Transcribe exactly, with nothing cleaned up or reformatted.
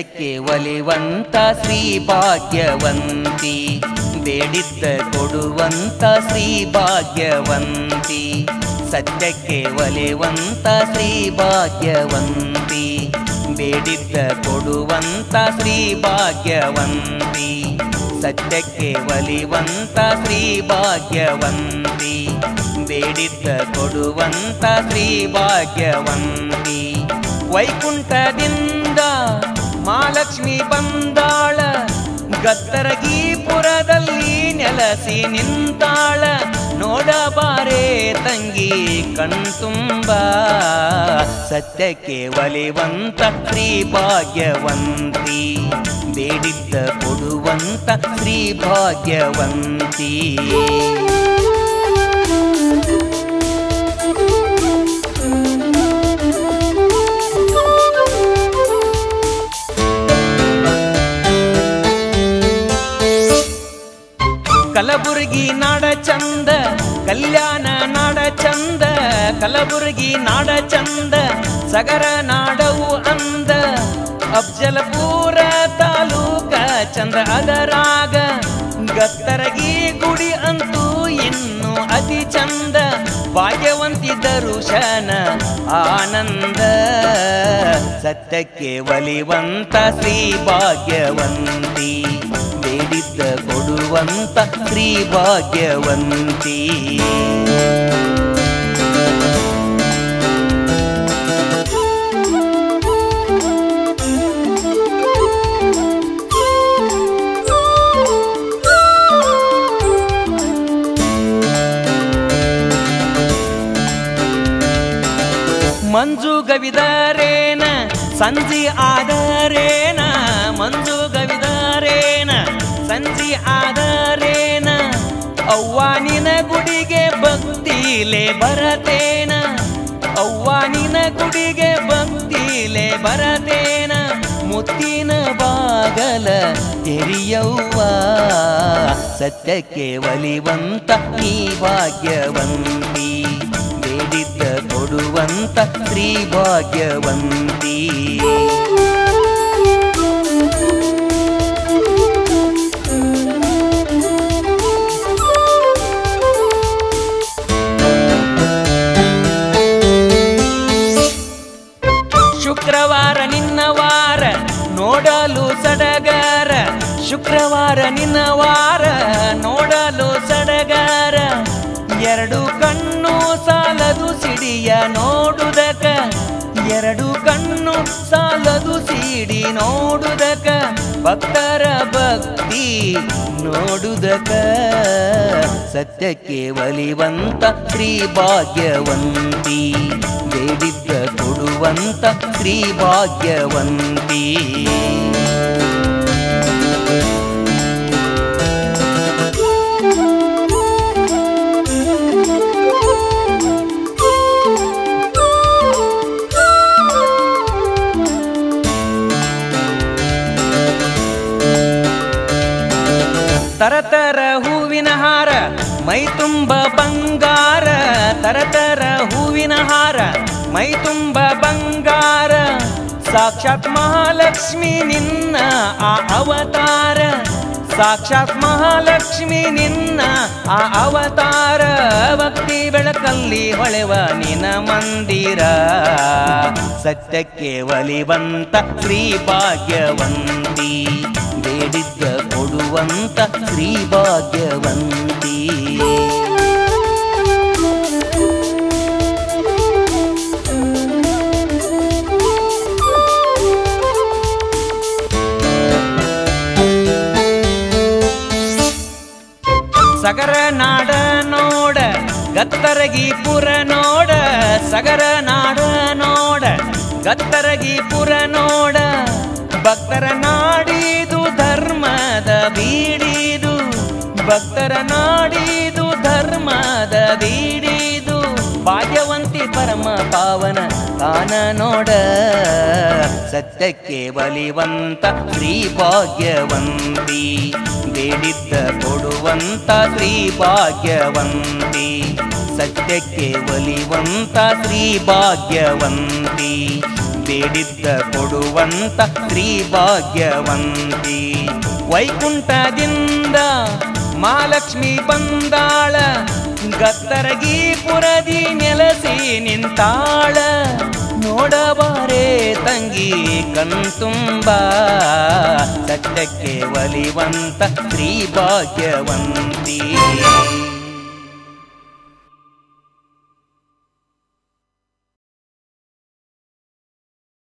ಸತ್ಯಕ್ಕೆ ಒಲಿವಂತ ಶ್ರೀ ಭಾಗ್ಯವಂತಿ ಬೇಡಿದ್ದ ಕೊಡುವಂತ ಶ್ರೀ ಭಾಗ್ಯವಂತಿ ಸತ್ಯಕ್ಕೆ ಒಲಿವಂತ ಶ್ರೀ ಭಾಗ್ಯವಂತಿ ಬೇಡಿದ್ದ ಕೊಡುವಂತ ಶ್ರೀ ಭಾಗ್ಯವಂತಿ ಸತ್ಯಕ್ಕೆ ಒಲಿವಂತ ಶ್ರೀ ಭಾಗ್ಯವಂತಿ ಬೇಡಿದ್ದ ಕೊಡುವಂತ ಶ್ರೀ ಭಾಗ್ಯವಂತಿ ವೈಕುಂಠದಿಂದ ಮಹಾಲಕ್ಷ್ಮಿ ಬಂದಾಳ ಗತ್ತರಗೀಪುರದಲ್ಲಿ ನೆಲಸಿ ನಿಂತಾಳ ನೋಡಬಾರೆ ತಂಗಿ ಕಣ್ತುಂಬ ಸತ್ಯಕ್ಕೆ ಒಲಿವಂತ ಶ್ರೀ ಭಾಗ್ಯವಂತಿ ಬೇಡಿದ್ದ ಕೊಡುವಂತ ಶ್ರೀ ಭಾಗ್ಯವಂತಿ ಕಲಬುರಗಿ ನಾಡ ಚಂದ ಕಲ್ಯಾಣ ನಾಡ ಚಂದ ಕಲಬುರಗಿ ನಾಡ ಚಂದ ಸಗರ ನಾಡವು ಅಂದ ಅಫಜಲಪುರ ತಾಲೂಕ ಚಂದ ಅದರಾಗ ಗತ್ತರಗಿ ಗುಡಿ ಅಂತೂ ಇನ್ನು ಅತಿ ಚಂದ ಭಾಗ್ಯವಂತಿ ದರುಶನ ಆನಂದ ಸತ್ಯಕ್ಕೆ ಒಲಿವಂತ ಶ್ರೀ ಭಾಗ್ಯವಂತಿ ಬೇಡಿದ್ದ ಕೊಡುವಂತ ಶ್ರೀ ಭಾಗ್ಯವಂತಿ ಮಂಜುಗವಿದರೇನ ಸಂಜಿ ಆದರೇನ ಮಂಜುಗವಿದರೇನ ಸಂಜಿ ಆದರೇನ ಅವ್ವಾನಿನ ಗುಡಿಗೆ ಭಕ್ತಿಲೆ ಬರತೇನ ಅವ್ವಾನಿನ ಗುಡಿಗೆ ಭಕ್ತಿಲೆ ಬರತೇನ ಮುತ್ತಿನ ಬಾಗಲ ತೆರೆಯವ್ವ ಸತ್ಯಕ್ಕೆ ಒಲಿವಂತ ಈ ಭಾಗ್ಯವಂತಿ ಬೇಡಿದ್ದ ಕೊಡುವಂತ ಶ್ರೀ ಭಾಗ್ಯವಂತಿ ಶುಕ್ರವಾರ ನಿನ್ನ ವಾರ ನೋಡಲು ಸಡಗಾರ ಶುಕ್ರವಾರ ನಿನ್ನ ವಾರ ನೋಡಲು ಸಡಗಾರ ಎರಡು ಕಣ್ಣು ಸಾಲದು ಸಿಡಿಯ ನೋಡುದಕ ಎರಡು ಕಣ್ಣು ಸಾಲದು ಸಿಡಿ ನೋಡುದಕ ಭಕ್ತರ ಭಕ್ತಿ ನೋಡುದಕ ಸತ್ಯಕ್ಕೆ ಒಲಿವಂತ ಶ್ರೀ ಭಾಗ್ಯವಂತಿ ಬೇಡಿದ್ದ ಕೊಡುವಂತ ಶ್ರೀ ಭಾಗ್ಯವಂತಿ ತರತರ ಹೂವಿನ ಹಾರ ಮೈ ತುಂಬ ಬಂಗಾರ ತರತರ ಹೂವಿನ ಹಾರ ಮೈ ತುಂಬ ಬಂಗಾರ ಸಾಕ್ಷಾತ್ ಮಹಾಲಕ್ಷ್ಮಿ ನಿನ್ನ ಆ ಅವತಾರ ಸಾಕ್ಷಾತ್ ಮಹಾಲಕ್ಷ್ಮಿ ನಿನ್ನ ಆ ಅವತಾರ ಭಕ್ತಿ ಬೆಳಕಲ್ಲಿ ಹೊಳೆವ ನಿನ್ನ ಮಂದಿರ ಸತ್ಯಕ್ಕೆ ಒಲಿವಂತ ಶ್ರೀ ಭಾಗ್ಯವಂತಿ ಬೇಡಿದ್ದ ಕೊಡುವಂತ ಶ್ರೀ ಭಾಗ್ಯವಂತಿ ಸಗರ ನಾಡ ನೋಡ ಗತ್ತರಗೀಪುರ ನೋಡ ಸಗರ ನಾಡ ನೋಡ ಗತ್ತರಗೀಪುರ ನೋಡ ಭಕ್ತರ ನಾಡಿದು ಧರ್ಮದ ಬೀಡಿದು ಭಕ್ತರ ನಾಡಿದು ಧರ್ಮದ ಬೀಡಿದು ಭಾಗ್ಯವಂತಿ ಪರಮ ಪಾವನ ತಾನ ನೋಡ ಸತ್ಯಕ್ಕೆ ಒಲಿವಂತ ಶ್ರೀ ಭಾಗ್ಯವಂತಿ ಬೇಡಿದ್ದ ಕೊಡುವಂತ ಶ್ರೀ ಭಾಗ್ಯವಂತಿ ಸತ್ಯಕ್ಕೆ ಒಲಿವಂತ ಶ್ರೀ ಭಾಗ್ಯವಂತಿ ಬೇಡಿದ್ದ ಕೊಡುವಂತ ಶ್ರೀಭಾಗ್ಯವಂತಿ. ವೈಕುಂಠದಿಂದ ಮಹಾಲಕ್ಷ್ಮಿ ಬಂದಾಳ, ಗತ್ತರಗಿಪುರದಿ ನೆಲಸಿ ನಿಂತಾಳ. ನೋಡಬಾರೆ ತಂಗಿ ಕಣ್ತುಂಬ, ಸತ್ಯಕ್ಕೆ ಒಲಿವಂತ ಶ್ರೀಭಾಗ್ಯವಂತಿ.